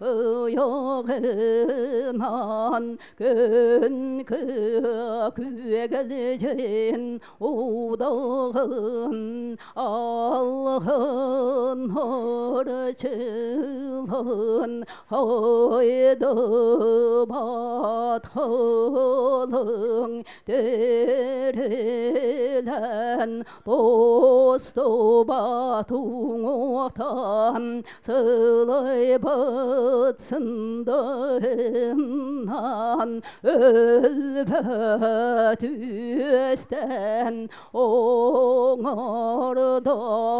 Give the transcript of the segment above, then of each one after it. uyuğunan Gün kökü geleceğin udağın Allah'ın Horçılın haydi batılın derilen dostu batun otan sılay batsından ölbet üstten onardan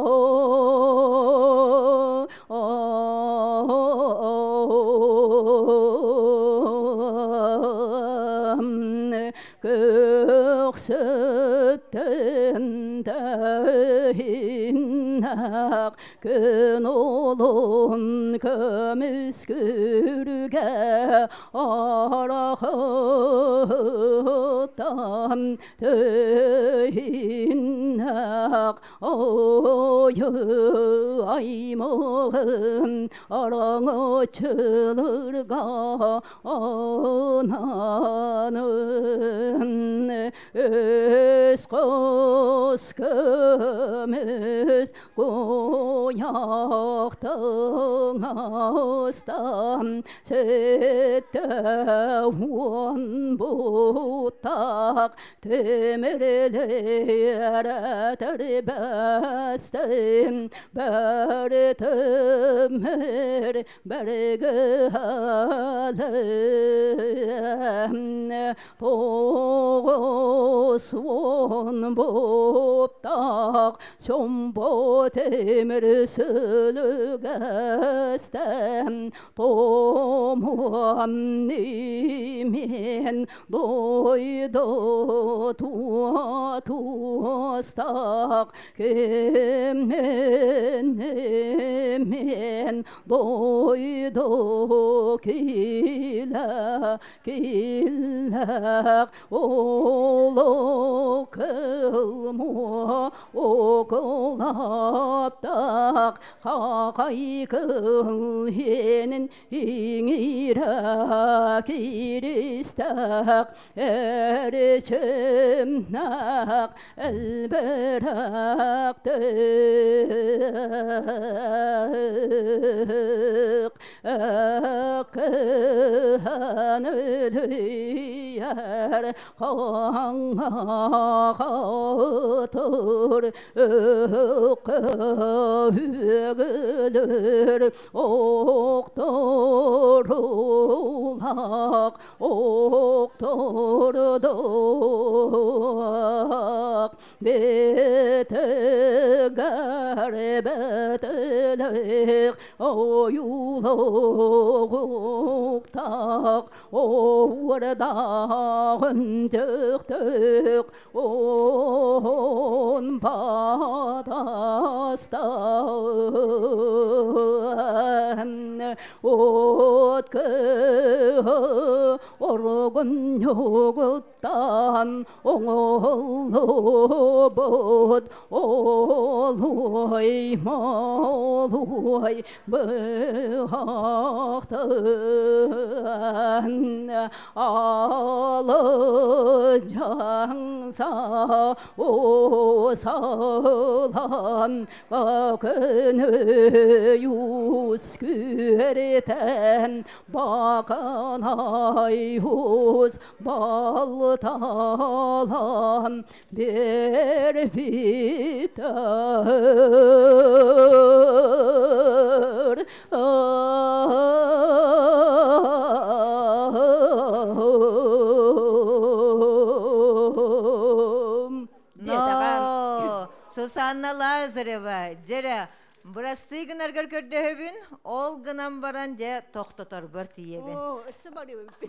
Göksütten dağınlar gün olun kömüskürge arahıttan dağınlar ayı aymağın aran açılırga ananın Öz kos kömüz koyaktın astan Sette on butak temirlere terbestin Ber temir bergelen Son boptak çombo temir sülügestem Tomuam nimen doydu tua tuastak Kemen nemen doydu kila kilak Olu kılmu okulattak Hakay kıl yenin İngirak iristak Erçimnak elberaktık Akkıhan ölüyer Ağağıtır öğülür Okturulak okturduk Betegar betelik oyuluktak Ordağın çıktık on badastan Otkı orgun yokut Tan oğlu bud oluy maluy bıhtan alacaksa o salam bakını yüz kürten bakan ayuz bal talan bir biter Susanna Lazareva jere Burastıgın erger kördehevin, olgınan barınca toktator bırtıyevin.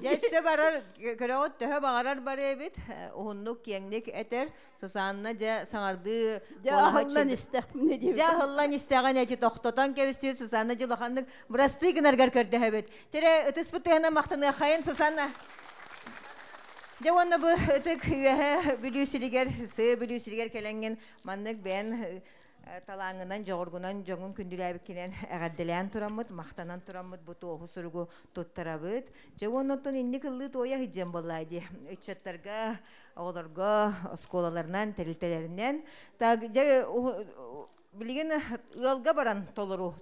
Yaşça barar, köreğot töhe bağırar barıyevit, uhunnuk yenlik eter, Susannaca sanardığı... Cahıllan istağın edeyim. Cahıllan istağın eki toktaton kevistiyiz, Susannaca lokandık, burastıgın erger kördehevit. Çere, ıtıs pıtıhına maqtanıya kayın, Susanna. Devonna bu ıtık üyehe, bülüsiliger, sığ bülüsiliger kelengin, manlık ben... Talağından, joğurgunan, joğun kündülebikinen ağırdilen turamıt, maqtanan turamıt, bu toğu sürgü tuttarabıt. Joğunotun indi kıllı toya hıccan bollaydı. Üççatlarga, oğlarga, skolalarından, teriltelerinden. Bilgin, ıalga baran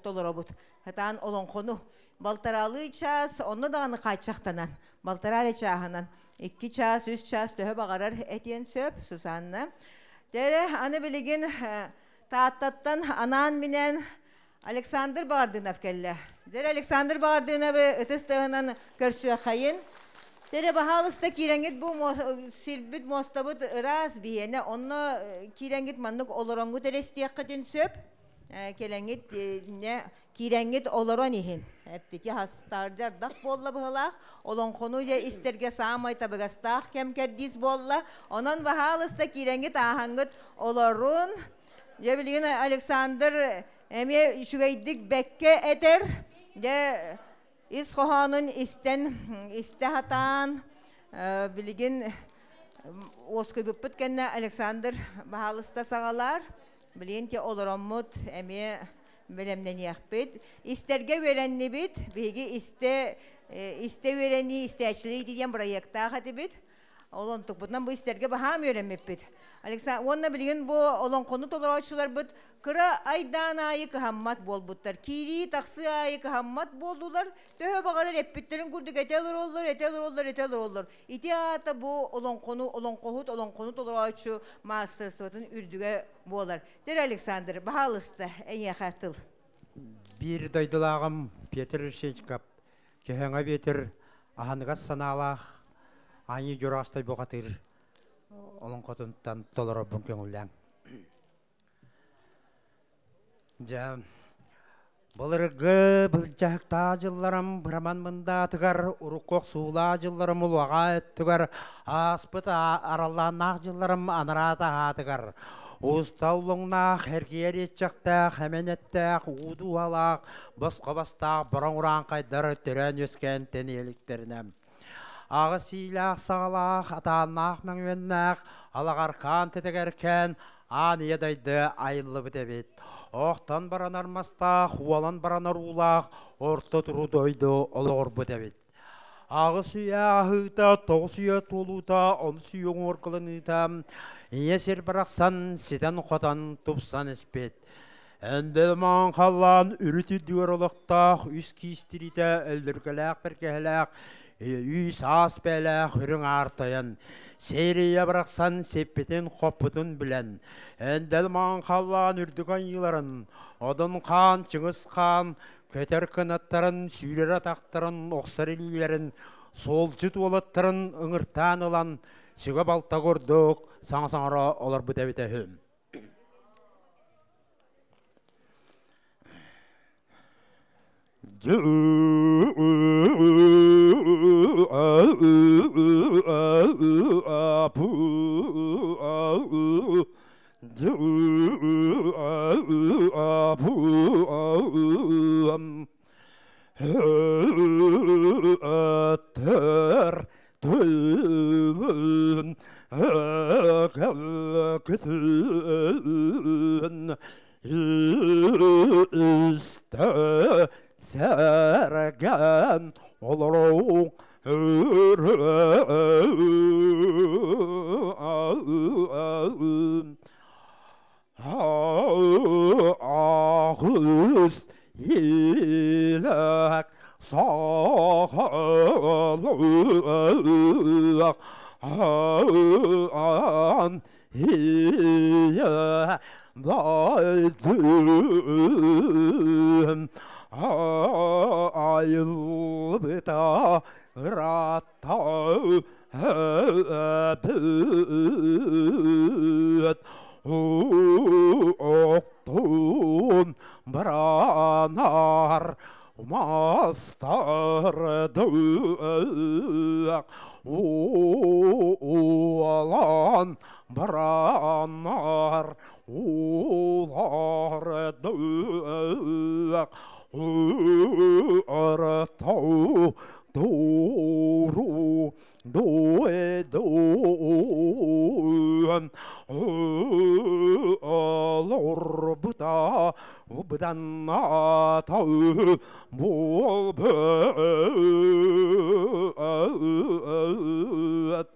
tolorobut. Hatan olon konu. Baltaralı çağız, onu dağını kaçaktanan. Baltaralı çağınan. 2 çağız, 3 çağız, töhe bağırar etiyen söp, Susanna. Jere, anı bilgin... Taattattan anan binen Aleksandr Bağırdınav kelle. Zer Aleksandr Bağırdınav'ı ötüs dağınan görsüye kayın. Zer bahalıs'ta kirengit bu sirbit mostabıt ıraz bihene. Onunla kirengit manlık olorongu terestiyek kıcın söp. Kelengit ne kirengit oloron ihin. Hepteki hastarcar dak bolla bıhılak. Olon konuya isterge sağmay tabıgastağ kem kerdiz bolla. Onun bahalıs'ta kirengit ahangit olorun. Ya bilgin Aleksandr emiye şügeydik bekke eder. Ya İskohan'ın isten istehatan bilgin oskubuput kenne Aleksandr bahalısta sağalar. Bilgin ki olurumut emiye bilemden yakbit. İsterge verenli bit. Bilgi iste vereni isteçliği diyen projekta hatibit. Olan tukbutdan bu isterge baham öğrenmip bit. Alexander, onunla bilgin bu olan konut olarak açılar bud. Kıra aydan ayı kıhammat bol budlar. Kiri taksı ayı kıhammat boldular. Töhe bağırlar hep bitlerin kurduk etel olur. İtiyata bu olan konu, olan kohut, olan konut olarak açı master sıfatın ürdüge boğular. Der Alexander, bahalısta en yakatıl. Bir doydulağım Peter Şeçkap. Kehenge Peter, ahanıgas sanalağ, aynı jorastay boğatır. Onun kotundan dolara bunken ulan. Cem, balırgı bulacak tacılarım, bramanmında tıgar, urukok sulacılarım uluğa tıgar, aspıta aralan nağcılarım anarata tıgar. Ustallığına herkiyer etçakta, hemen etta, udu alaq, basqa basta, buran qaydar tören ösken teneliklerine. Ağı silah sağlaq, atanlaq mönünnaq, alağarkan tetegerken aniye daydı ayılı bitebit. Oqtan baranar mastaq, hualan baranar ulaq, orta turu doydu olur bitebit. Ağı suya ahıta, toğ suya toluta, on suya orkılınıta, inesir bıraksan, siten kotan tupsan espet. Endelman kalan ürütü duyarılıqtaq, üski istirite, öldürkelek berkelek, Üs aspela hürün artayan, seriye bıraksan sepetin koputun bilen, endelman kallan ürdükan yıların, odun kan, Çınız kan, köter kınatların, sürere atakların, oksar ililerin, solcu tuvalatların, ıngırtan olan, süge balta kurduk, sana sanra olur bu devite hüm. sergen olur ağız ilek sağlık an hiye dağıtım ayıl bita rattağ hebet oktun branar mastardık olan branar ulardık artav doğru doğduğun alır buta bıdan atav bol böğüt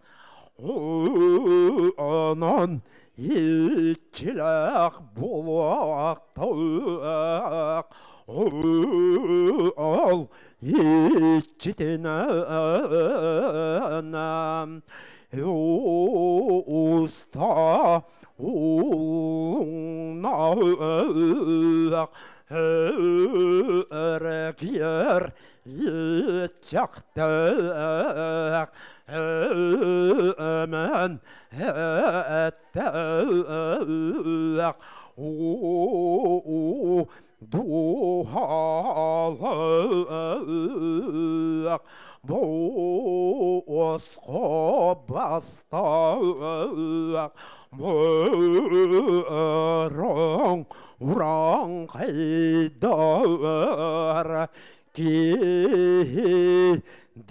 anan içilek bulak tağık al içtinen usta uğnak erek yer içaktak hemen ettak duhalak bosko bastak bırang urang haydar ki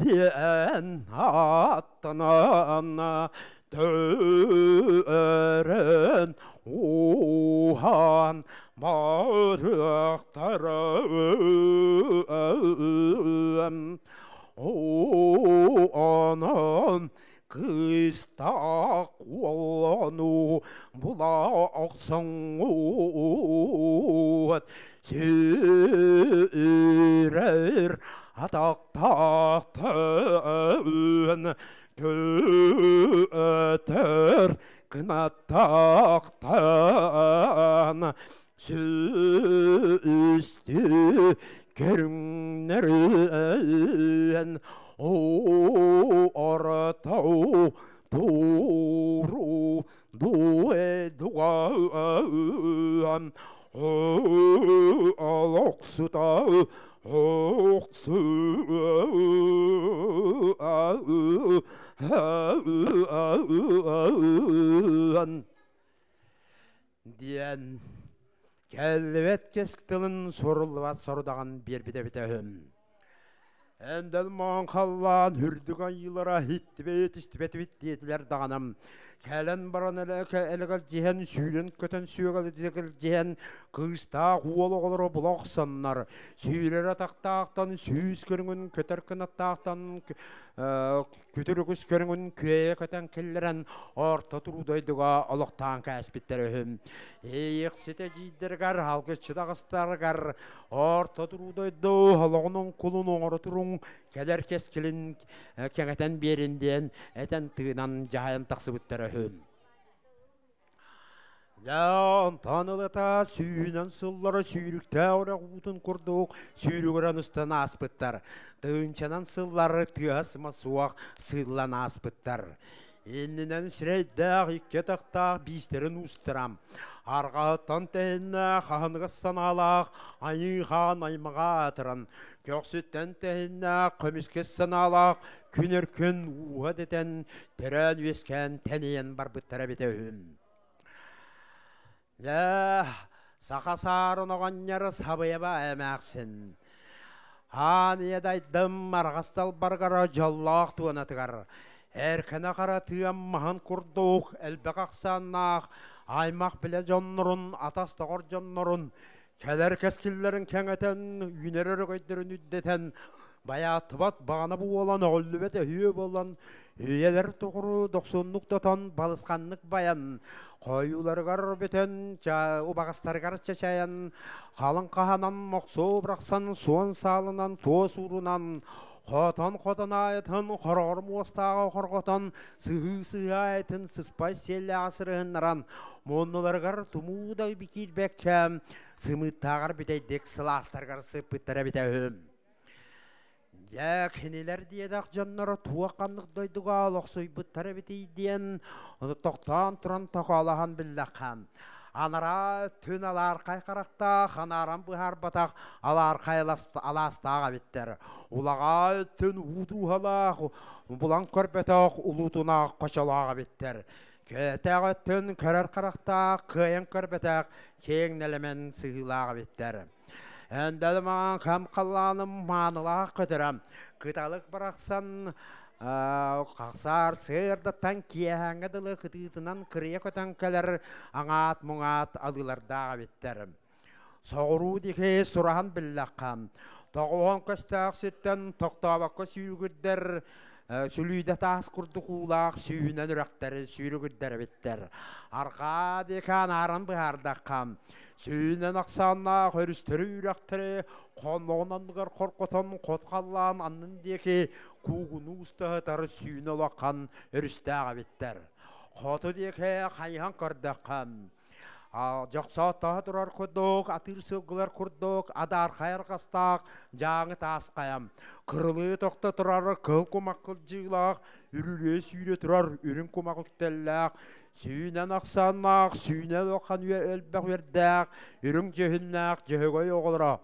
diyen hattan törün uhan bağırıktırım anan kıstak olanı bulaksın ut sürer atak tahtın götür kınataktan süstü görünlerin o artav doğru dueduan alaksuta diyen kelvet kesktilin sorulvat sorudağın berbide bitahım. Enden mağın kallan hürdügan yılara hitti ve yetişti betibit dediler dağınım. Kelen baran elgal cihen süylen köten süygal cihen kışta kuvalı olur bulak sanlar. Süyler ataktağıktan süyüz körünün köterkin attağıktan kütürüküz körünün köye köten kelleren orta turudaydıga alıqtağın kəsbitlerihim. Eyik sete ciddergar halkı çıdağıstargar orta turudaydı halağının kulunu oraturun keler keskilin kengeten berinden eten tığınan cahayan taksıbıtları. Lan tanılata suyunan sılları süyrükte orak utun kurduk süyrükran üstten aspıttar. Tığınçanan sılları tığasıma suak sıllan aspıttar. Elinden sireydak ikke taktak bizlerin usturam. Argattan tehinne kahıngastan alaq ayıhan aymağa atıran. Köksütten tehinne kömiskestan alaq künürkün uğad eden teren üsken teneyen barbıttara bitehüm. Lah, sakasarın oğanyarı sabıya bağamaksin. Haniyeday dım argastal bargara jallaq tuanatgar. Erkene qara tiyam mahan kurduq elbaqaqsannaq aymaq bile jonnurun atastaqor jonnurun keler keskillerin kengeten yünerer göydürün üddeten bayağı tıbat bağına bu olan oğlübete hüyü bolan hüyeler toğru 90'luk dotan balıskanlık bayan koyular gar beten ubağıstar gar çeşayan halın kahanan moksu bıraksan soğan sağlanan toz urunan Kotan kotana etin, horor muostağı horkotan, sıhı sıhı etin, sıspay selle asırınlaran, monnulargar tumuday bikir bekkem, sımıttağır bitey dek sılastırgar sıpıttara biteyim. Ya kiniler diyedak canlara tuakanlık doyduga aloqsuy bıttara bitey diyen, onu toqtan turan toqalahan billakhan. Anara tün alar kaykarakta, hanaran buhar batak, alar alastağa bitter. Ulağa tün uduhalak, bulan körbetak, ulutuna koşalağa bitter. Köteğe tün körer karakta, kıyan körbetak, keyin elemen sığılağa bitter. Endelim ağan hem kallanım manılağa kötürem. Kıtalık bıraksan, Kaksar sığırdattan kiyahanga dılığı kıtığıtınan kırıya kötenkeler Anat munat alılarda bitterim Soğru dike surahan billakam Tağuhan köstağ sütten toktavakka süygüdder Sülüyde tağız kurdu kulağ süyünen ürekteri sürgüdder bitter Arka dike anaran bıhardakam Süyünen aksanla körüstürü ürekteri Konluğunan mıgar korkutan kotkallan anın dike Kugunu ustahtarı süyüne lakan örüstağı bitter. Kotu dike kayhan kardakam. Joksa taha durar kurduk, atır sılgılar kurduk, adar kayar kastaq, janı taas kayam. Kırılı tokta durar, kıl kumakıl jığlaq, ürülü süyle durar, ürün kumakıl tellaq. Süyünen aksanaq, süyünen okan ölbaq verdaq, ürün cehinnaq, cehigoy oğulra.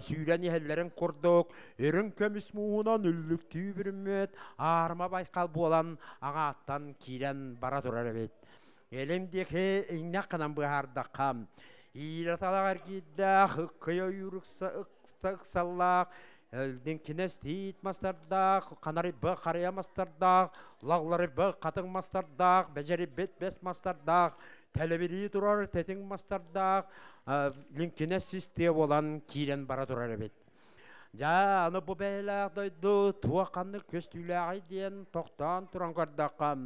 Süyleni hellerin kurduk, erin kömüs muğunan üllüktüğü bir ümmet, ağırma baykal bolan ağaattan kiren bara durar evet. Elimdeki iğnakınan bıhardakam, iğratalar giddak, hıkkıya yürüksallak, Dinkines tiyit mastardaq, kanari bı karaya mastardaq, lağları bı katın mastardaq, beceri bet bes mastardaq, telebiri durar tetin mastardaq, linkines sistem olan kiren bara durar bet. Ja, anı bu beylaq doydu, tuakanlı köstülağı diyen toqtan turan kardaqam.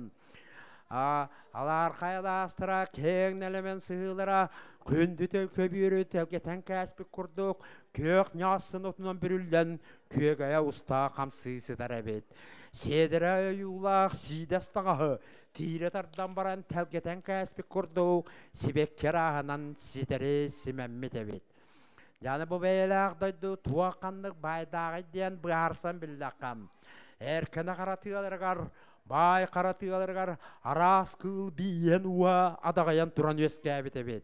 Alar kayada astıra, keğen elemen sığılara, kündü tövköbü yürü, tövgeten kəsbi kurduk, kök nyasın otundan bürülden, köğeye usta kamsıyısı tarabit. Sedere yuğulaq, sidestağahı, tiretardan baran tövgeten kəsbi kurduk, sibekker ahınan sidere simemmit evit. Yani bu beylaq doydu, tuakanlık baydağı diyen bıharsan billakam. Erkene karatıyalargar, Bay karatıyalargar aras kıl biyen uğa adağayan turan öskeye bitebet.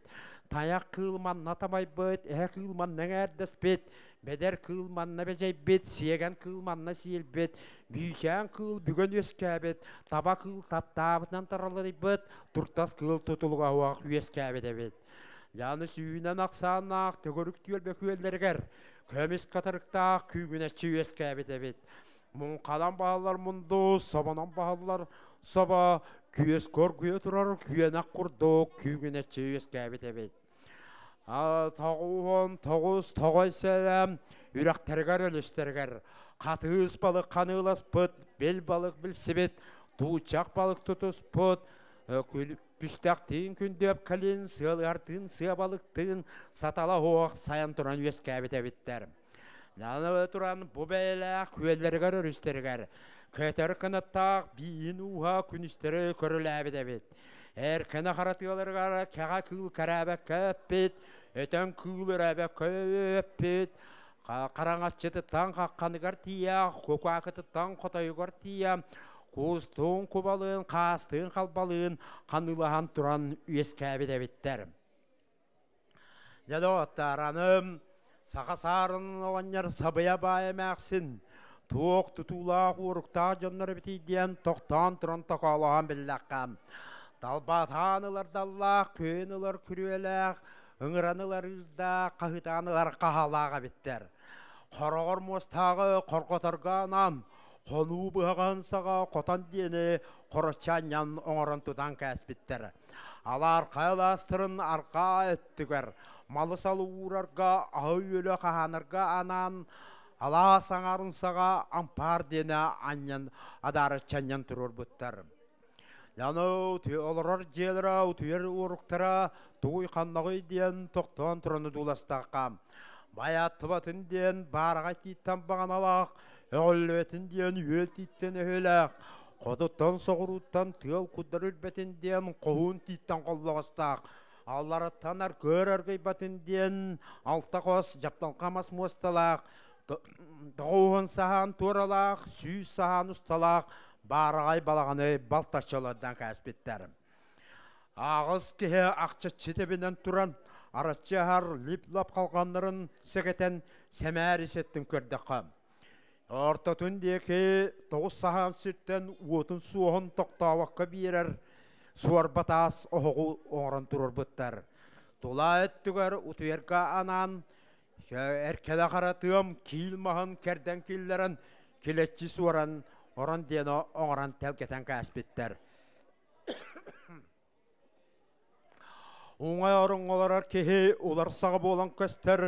Tayak kılman natamay bit, ehe kılman nöğerdes bit, beder kılman nöbecey bit, siyegen kılman nösil bit, büyüken kıl bügön öskeye bit, taba kıl taptabıdan taraları bit, turtas kıl tutuluğa uğa öskeye bitebet. Yani süyünen aksanaq, tögörük tüyelbek üyellerger, kömüs katarıqta kügüneçi öskeye bitebet. Mun kalan bahalar mundu, sabanan bahalar sabah, küyes kor küye durar, küyenak kurdu, küyüne çüyes gayet evet. Tağuğun, tağuz, tağay selam, yürek tergar ölüştergar, katığız balık kanılas pıt, bel balık bil sibit, tuğçak balık tutus pıt, küstaktin kündöp kalin, sığalartın, sığ balıktın, satala hoğuk, sayan duran yüz gayet evet derim. Lanı turan bu beylaq küyellergar örüstergar. Köter kınattaq biyin uha künüsteri körüləbi debit. Erkene karatıyalargar kağa kıl karabə köpbit. Öten kıl örəbə köpbit. Karanatçıtı tan kaqqanıgar tiya. Kokakıtı tan kotayıgar tiya. Kustun kubalın, kastın kalbalın. Kanılahan turan üyeskəbi debitler. Yada otaranım. Sakasarın oğanyar sabıya bayamaksin. Tuğuk tutulağı uğrukta canları bitiydiyen toqtan turan toqalahan billakam. Dalbatanılar dallaq, köyünülar kürüelaq, ıngıranılar ırda, kahıtanılar kahalağa bitter. Karağır mustağı korkotarganan, konu bığağın sağa kotan diyene, korçanyan onuran tutan kəsbittir. Alar kayalastırın arka öttüger, malı salı uğrarga, ağı yölü kahanırga anan, ala sanarın sağa ampar diyene anyan, adarı çanyan turur büttir. Yanı tüy olurar jelera, tüyer uğruktara, tuğuy kanlığı diyen toqtuğan turunu dulastakam. Bayat tıbatın diyen barağa kittan bağın alaq, öğülbetin diyen öğültitten öğülak, koduttan soğuruttan tığıl kuddarülbetin diyen qoğun tittan qollağıstak, allara tanar körör gıybatın diyen altaqos japtan qamas muastalaq, doğuğun sahan turalaq, süyüz sahan ustalaq, barağay balağını baltaşçılardan kəsbetlərim. Ağız kehe akça çetebinden turan, araççıhar liplap kalkanların seketen semer isettin kördəqəm. Ortatın deki toğuz sahan sürtten uğutun suğun toqtavakka birer, suar batas oğuğu oğran turur bütlər. Tula etdügər utverka anan, erkele qaratığım kilmahın kerden killerin kiletçi suaran, oran diyene oran telketen kəsbitlər. Oğay oran olarar kehi, olar sağa boğulan köster,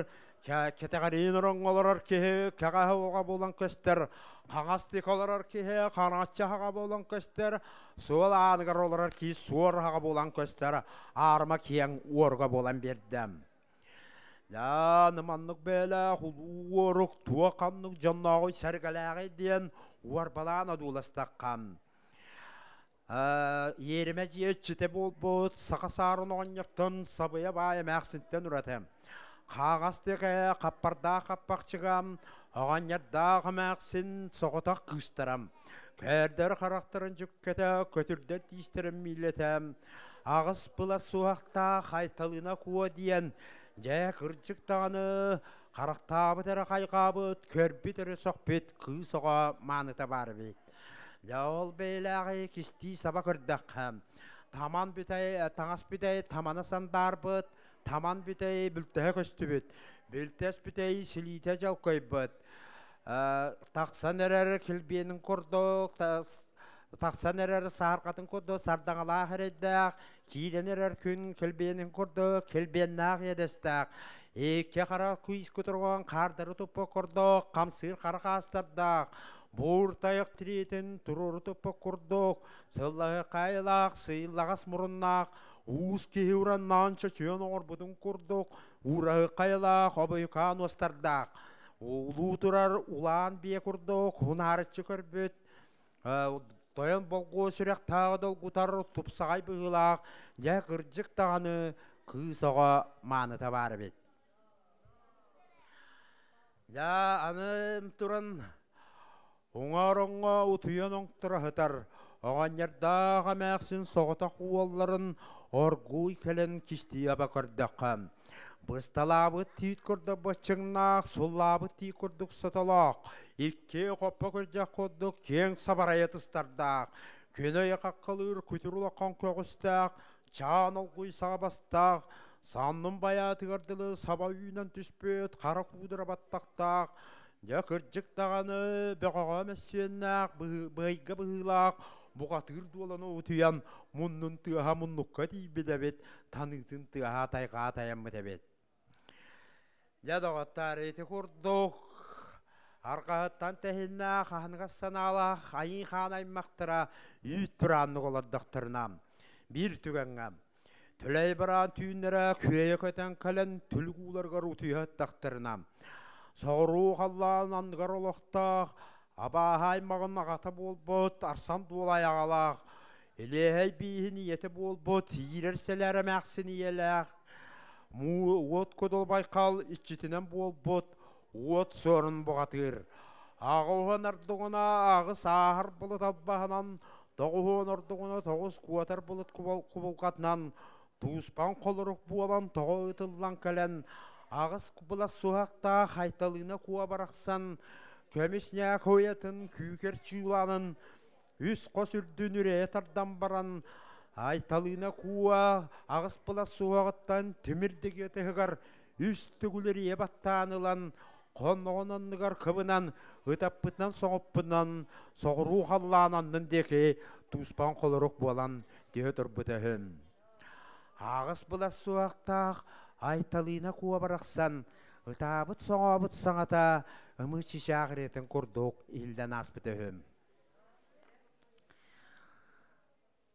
kateqariyin oran olarar kehi, kağaha oğa boğulan köster, kanastik olarar kehi, kanatça hağa boğulan köster, sol anıgar olarar kehi, suor hağa boğulan köster, arma keyin orga boğulan berdim. La nımanlık bela, hulu oruk, tuğaqanlık cannağı sərgələği diyen, uvar balana dulastakkan. Yerime ciye çite bol bot, sakasarın oynaktan, sabıya bayi məqsintten üretim. Kağastıqe, kapparda kappaq çıqam, oğanyarda məqsin, soğuta kıştırım. Kerder karakterin cükkete, kötürde diştirim milletim. Ağız bula suhaqta, haytalına kuva diyen, Jaya kırcık dağını, karaktabı tere kaygabıt, körbü tere sohbet, kıy soğa manıta barbit. Yol beylağı kisti sabah kırdıqım. Taman büteyi, tanas büteyi, tamana sandarbıt, taman büteyi, bültehe köstübüt, bültes büteyi, silite jal koybıt. Taksan ereri kilbenin kurdu, Taksan erer sarqatın kurdu, sardanala ahirediq, kilen erer kün kilbenin kurdu, kilben nağ edestik. Eke qara kuyis kuturgun, qardarı tupu kurdu, kamsır qaraq astardıq. Buğurtayıq tiretin turur tupu kurduq, sıllağı qaylaq, sıllağas murunnaq, uğuz kehe uran nanşa çön oğur budun kurduq, uğrağı qaylaq, obuykan ostardıq. Ulu turar ulan be kurduq, hunarıçı körbüt, Toyan bolgu sürek tağı dol gutar tupsağay bığılaq, jay kırcık dağını kıy soğa manıta barib et. Ya anım turan, onar onar utuyan onktura hıtar, oğanyarda qamaksin soğuta kuvalların orguy kelen kiştiye bakırdıqam. Bıstalabı tiyit kurdu bıçıngnak, sullabı tiyit kurduk satalaq, İlke koppa kürcek kurduk, keng sabaraya tıstardak, Könü yakak kılır, kütürülakon köğüstak, Çağın olguy sağa bastak, Sannın baya tığırdılı, sabah üyünden tüspöt, Kara kudur battaktak, Ya kürcek dağını, Beğağa mesyennak, Bıyga bıyılak, Buğatır dolanı ötüyen, Munnun tığa munnukka deyip edebet, Tanıdın tığa tayqa atayan edebet. Yadağa tarihti kurduq, arqağıttan təhinna, qahanıqa sanalaq, ayın xanaymaktıra, üyt turanlıq oladıqtırnam. Bir tügenğam, tüley baran tüyünlərə, küyeye kötən kələn tülgülargar utuyatdaqtırnam. Soğruq Allah'ın anıqar oluqtaq, abahay mağın ağata bolbut, arsan dolay ağalaq, elehey bihi niyeti bolbut, yirersələrə məqsini yelək. Muğut kodol baykal, içitinen bolbut, uğut sorun boğatır. Ağıhan ardıgına, ağı sahar bulut albağınan, Doğuhan ardıgına, toğuz kuatar bulut kubulqatnan, Tuzpan koloruk buolan, toğu ıtıllan kalen, Ağız kubulas suhaqta, haytalığına kuva baraqsan, Kömişne koyatın, küyker çığlanın, Üs kosürdün üreye tardan baran, Aytalığına kuva, ağız bulas suğağıttan, tümürdeki ötüğür, üstü güleriye battanılan, Konağının nıgar kıbınan, ıtapıtnan soğuppınan, soğru hallananın deki tuzpan koloruk bolan deyedir büdahım. Ağız bılas suaktağ, aytalığına kuva baraqsan, ıtabıt soğabıt sanata, ımı çişağıretin kurduk ilden as büdahım.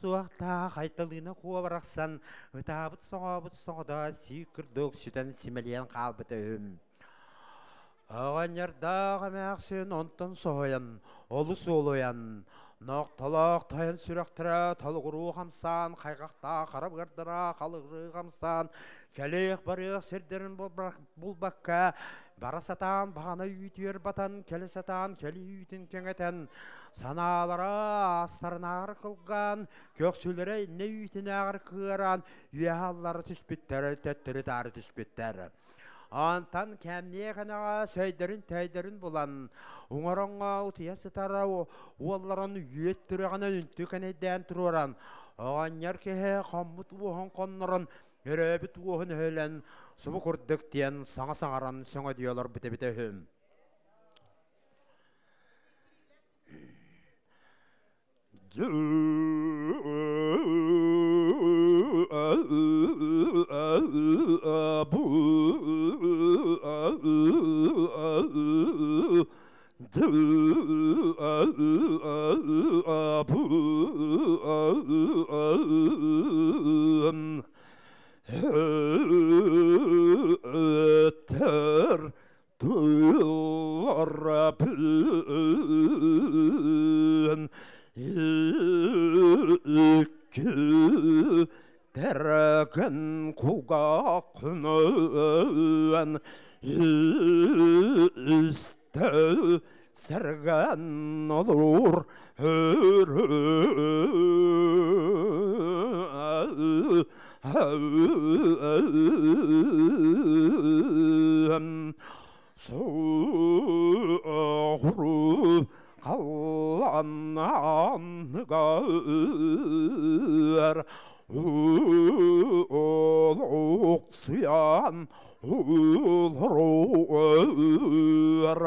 Suaqta qaytalığına kuva baraqsan, ıtabıt soğa da sikirdik sütən simeliyen qalbıtı öm. Ağan yardağı məqsin ondan soğayan, olu soluyan, noqtalaq tayan süraqtıra, talğuru qamsan, qayqaqta qarab qardıra, qalğırı qamsan, kələk barıq serdirin bulbaqqa, barasatan bağana üytüyer batan, kəlesatan, kəli üytün kengeten, sanalara astarına ağır kılgan, köksülere inne üytüne ağır kıran, üye halları tüspütteri, tüttürü tarı tüspütteri. Antan kəmliye qanağa söydirin, töydirin bulan, uğaranğa utiyası tara, uğalların üyettürü qana üntükən edden tururan, ağanyar kehe qammut uğun qonların, Yürübüt uğun höylen, subu kurduk diyen sana sağaran sona diyorlar büte hüm. Derken kulga kınan üste sergen olur soğuru kalan gör Uluksiyan ulruer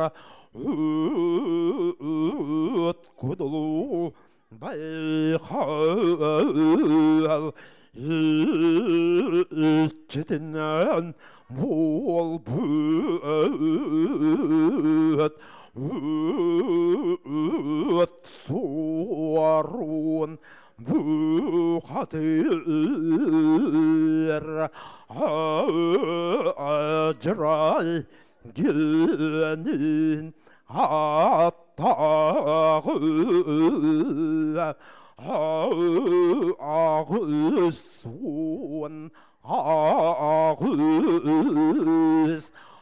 Utkudlu baykhal İçtinden bulbüt Utsuarun bu hatir acray gönlün hatta ağısın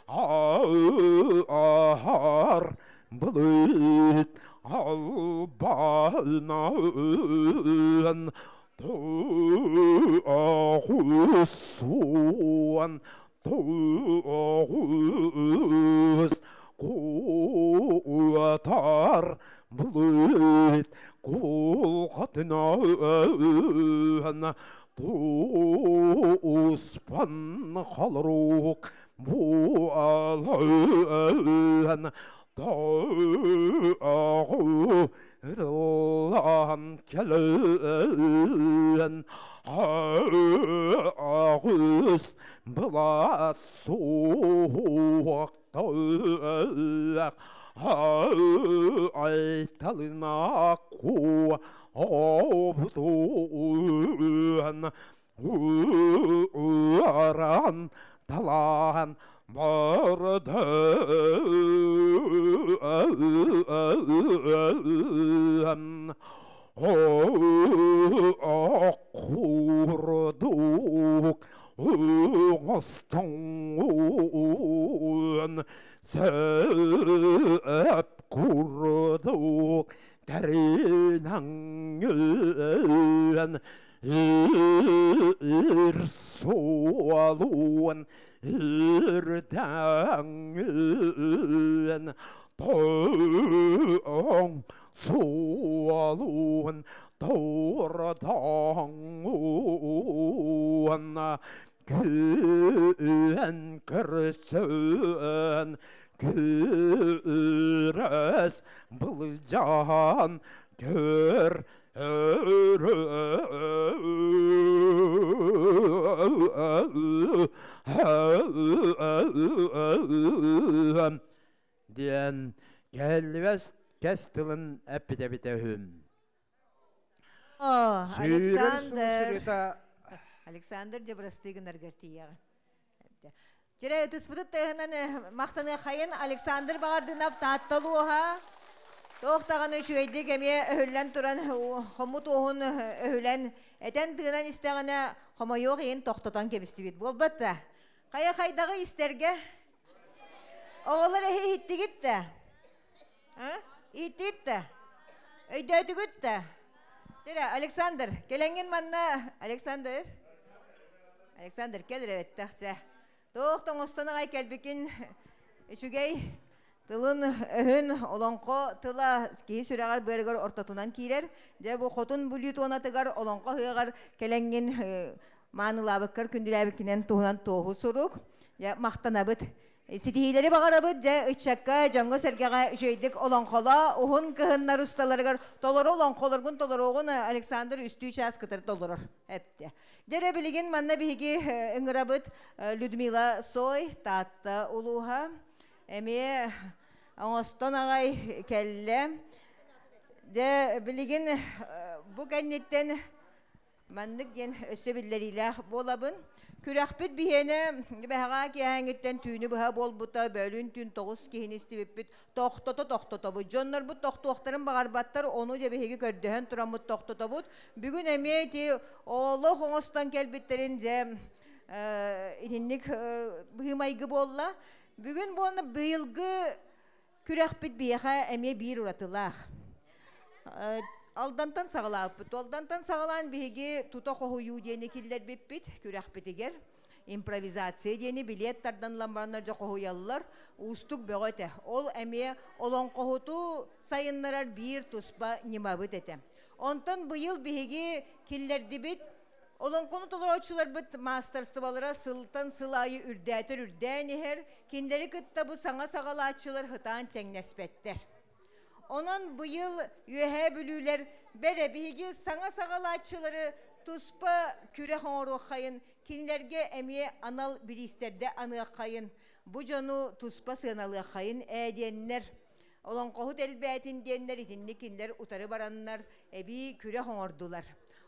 ağız ahar bulut Albanan tuğusun tuğuz kuatar bulut kul katnan tuğuspan halruk bu alan Dağu Allah'ın kelen Ağız Bıla soğukta Aytalına kuabdun Uğaran talan Bardan Akkurduk Ağustun Serep kurduk Derinen İrsualun İrdengen Dağın sualun Dağırdanun Güen kırsın Güres Bılcan Gör diyen gelves kestilin epide bitehüm. Alexander. Alexander cebrastiğin ergertiye. Cire tespit tehnen mahtanı kayın Alexander vardı naftat taluha. Doğtaganı şöydi gemiye öhüllen duran homu tohun öhüllen eden dınan isteğine homo yok yiyin tohtatan gemisi bit bol batta. Kaya kaydağı isterge oğulları hitti gitti. Hitti gitti. Öyde ödü gitti. Dira Alexander gelengin manna Alexander. Alexander gelir evet tahse. Doğtan ustanı ay kelbikin üçügey Tılın öhün olanko tıla ki süreğer berger ortatunan kiler. De bu kotun bülüt ona tıgar olanko hıgar kelengin manılabıkkar kündülabıkkinen tohunan tohu suruk. Ya mahtanabıt Sidihileri bakarabı da içecekka, canlı sergeye şeydik olan kola, ohun kıhınlar ustaları dolar olan kolargun dolar oğun Alexander üstü çaz kıtır dolar hepti. Dere bilgin manna bilgi ingirabıt Ludmila Soy tatta uluha emi Ağustan ağay kelle de bilgin bu kennetten manlık gen ösebilleriyle bolabın. Kürekbit bihene behaga kehangitten tüyünü beha bol buta bölün tün toğuz kehinesti bippit tohtota tohtota bu jonlar bu tohtoqtarın bagarbatlar onu je behegi gördühen turan bu tohtota bu bugün emiyeti oğlu honostan kelbitlerin je ininlik bıhımaygı bolla bugün bu onu bıyılgı kürekbit bihaga emiye bir uratılaq aldantan sağlap, aldantan sağlan bihigi tutak ohuyu diyeni killer bippit, kürak bitiger, improvizasyon diyeni biletlerden lambarlarca kohuyallar, ustuk beğete, ol emiye olan kohutu sayınlar bir tuspa nimabit ete. Ondan bu yıl bihigi killer dibit, olan konut olarakçılar bit master sıvalara sıltan sılayı ürdeter ürdeniher, kinleri kıtta bu sana sağlaçılar hıtan tengnespettir. Onun bu yıl yühe bülüler bere bihigi sana sağalatçıları tuspa küre honru kayın kinlerge emiye anal bilisterde anı kayın bu canu tuspa sığınalı kayın diyenler olan kohut elbetin diyenler itinlikinler utarı baranlar ebi küre honurdular.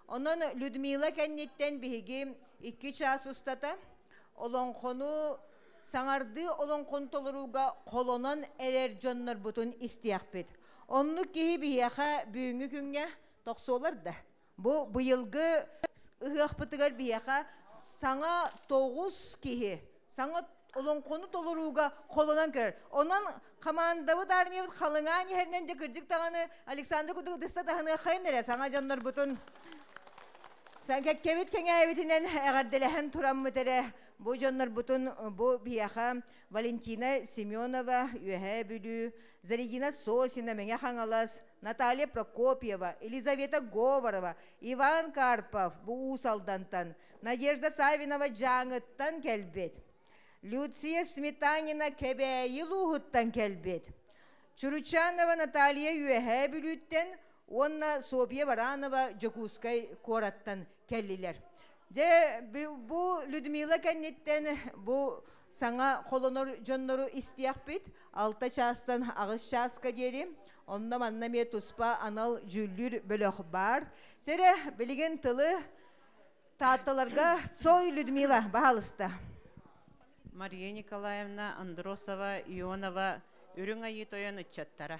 Onun Ludmila kennetten bihigi iki çağız ustata olan konu sanardığı olan kontoluruga kolonan erer canlar butun istiyakbet. Onluk ki biyaka büyüğü günge toksolar da. Bu yılgı ıhıhpıtıgar biyaka sana toğuz kihi, sana olan konut oluruga kolonan kırar. Onun kamandavı darniyot kalınağını herinden cekırcık dağını Alexander Kudu Kıdıs'ta dağını kayın nere sana canlar butun. Sanki kevit kenge evitinden ağardeleğen turan mıtere. Bu canlar butun bu biyaka Valentina Semyonova, Yühe Bülü, Zarigina Sosina, Menge Hangalas, Natalya Prokopyeva, Elizaveta Govarova, Ivan Karpov, bu Usaldan'tan, Nadezhda Savinova, Canıt'tan kelbet, Lucia Smetanina, Kebeyi Luhut'tan kelbet, Çuruçanova, Natalya Yühe Bülü'tten, Onna Sobye Varanova, Cakuskay Korat'tan kelliler. Bu Ludmila kennetten bu sana kolonor jonnoru istiyak bit alta çastan ağız çaska diyelim ondan anlamaya tuspa anal jüllür bölük bar jere bilgin tılı tahtalarga soy Ludmila bahalısta Mariya Nikolayevna Androsova Ionova ürün ayı toyan uçattara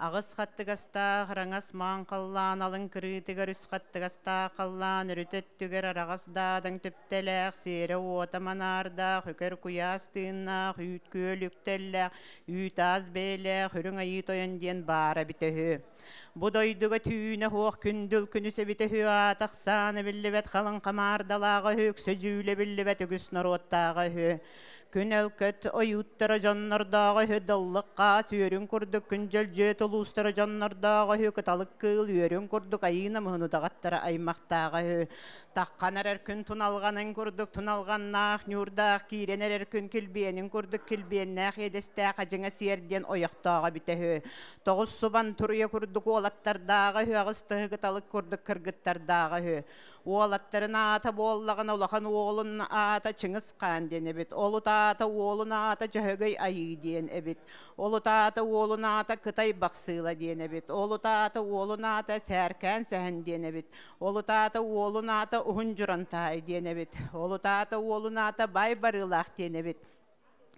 Ağız xattıgasta, hırangas mağın kallan, alın kırıtıgar üst xattıgasta kallan, ürütöttügar aragasdadan töptelek, sere otamanardak, hükür kuyastığınnak, üt köylüktelek, üt az belek, hürün ayı toyan diyen bara bitehü. Bu doyduga tüyüne hoğ kündül künüse bitehü ataqsana billibet, kalın kamardalağı hüksözüyle billibet, ügüs norottağı hü. Künel köt oyuttara canlardağı hüdallıqqa, sürün kurduk küncel jöt olustara canlardağı hü, kıtalık kıl yörün kurduk ayına mıhını dağıttara aymaqtağı hü. Taqqanar erkün tunalğanın kurduk tunalğannaq, nürdaq kirener erkün kilbenin kurduk kilbennak, edestağı acına serden oyaqtağı bite hü. Toğuz suban turuya kurduk olattardağı hü, ağıstığı kıtalık kurduk kırgıttardağı hü. Oğlatların ata bollağın olağın oğlun ata Çınız Khan den ebit. Olu tata oğlun ata Cöhögöy Ayı den ebit. Olu tata oğlun ata Kıtay Baksıyla den ebit. Olu tata oğlun ata Serkan Sehen den ebit. Olu tata oğlun ata Uhunjurantay den ebit. Olu tata oğlun ata Baybarılak den ebit.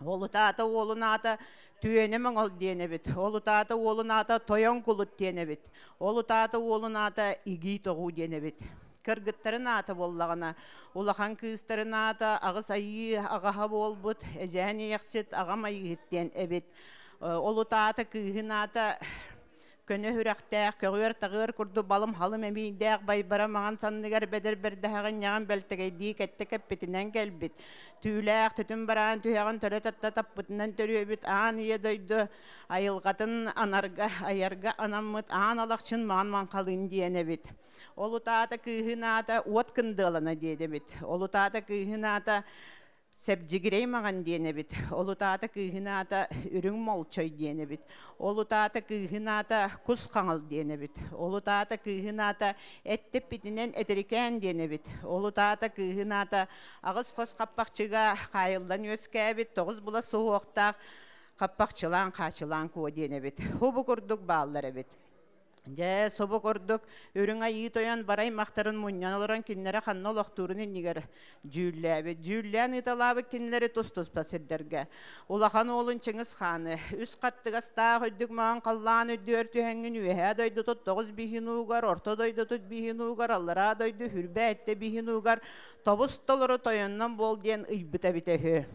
Olu tata oğlun ata Tüyenemin ol diyene bit. Olu tata oğlun ata Toyon Kulut diyene bit. Olu tata oğlun ata İgi Toğu diyene bit. Kırgıtların atı bollağına, ulağın kızların atı, ağız ayı, ağaha bol bud, eceheni yaksit, ağam ayı hitten ebit. Olu taatı, kıyın atı, köne hürektek, köğür tağır kurdu, balım halım emiyindek, baybara mağan sandıgar bedir berdağın yağın beltege deyik ettik ebbetinden gelbit. Tüylek, tütün barağın tüyağın töre tatta tappıtından törü ebit, anıya doydu, ayılgatın anarga, ayarga anamıt, analak çın mağan mankalın diyen ebit. Olu taata kıyhın ata, ot kındılana diye demit. Olu taata kıyhın ata, Sebjigirey mağan diyene bit, olutağda kıyhınağda ürün molçoy diyene bit, olutağda kıyhınağda kuskanal diyene bit, olutağda kıyhınağda ettip bitinen ediriken diyene bit, olutağda kıyhınağda ağız kos kapakçıga kayıldan özke bit, toğuz bula soğukta kapakçılan kaçılan kuo diyene bit, hubu kurduk bağlara bit. Je sobuk orduk örüngä ýytoýan baray maktaryn muňňan olaran kinlere hanna uloqturuny niger jüllläbe jüllän ýytalaby kinlere tostos pasirderge ulahan oğlun Çıngiz Hany üs qattygas ta höddük maň qallany dörtü hängin ühe doýdu tottoz bihinugar orta doýdu tut bihinugar allara doýdu hürbeette bihinugar tobus tolary toýandan bol diýen ýbita bitehe